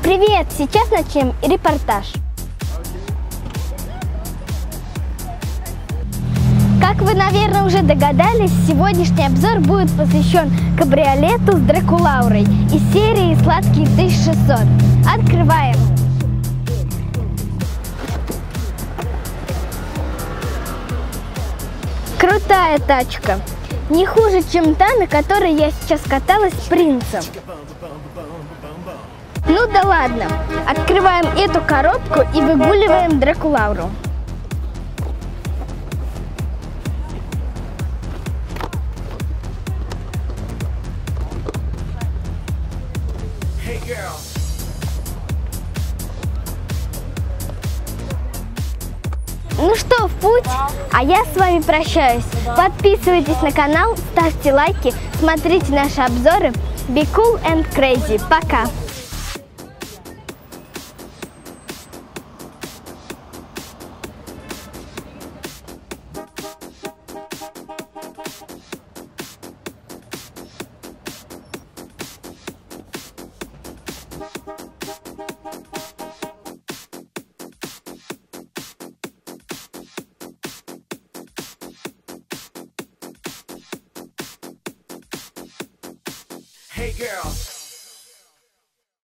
Привет! Сейчас начнем репортаж. Как вы, наверное, уже догадались, сегодняшний обзор будет посвящен кабриолету с Дракулаурой из серии «Сладкие 1600». Открываем! Крутая тачка! Не хуже, чем та, на которой я сейчас каталась с принцем. Ну да ладно, открываем эту коробку и выгуливаем Дракулауру. Ну что, в путь? А я с вами прощаюсь. Подписывайтесь на канал, ставьте лайки, смотрите наши обзоры. Be cool and crazy. Пока! Hey girl.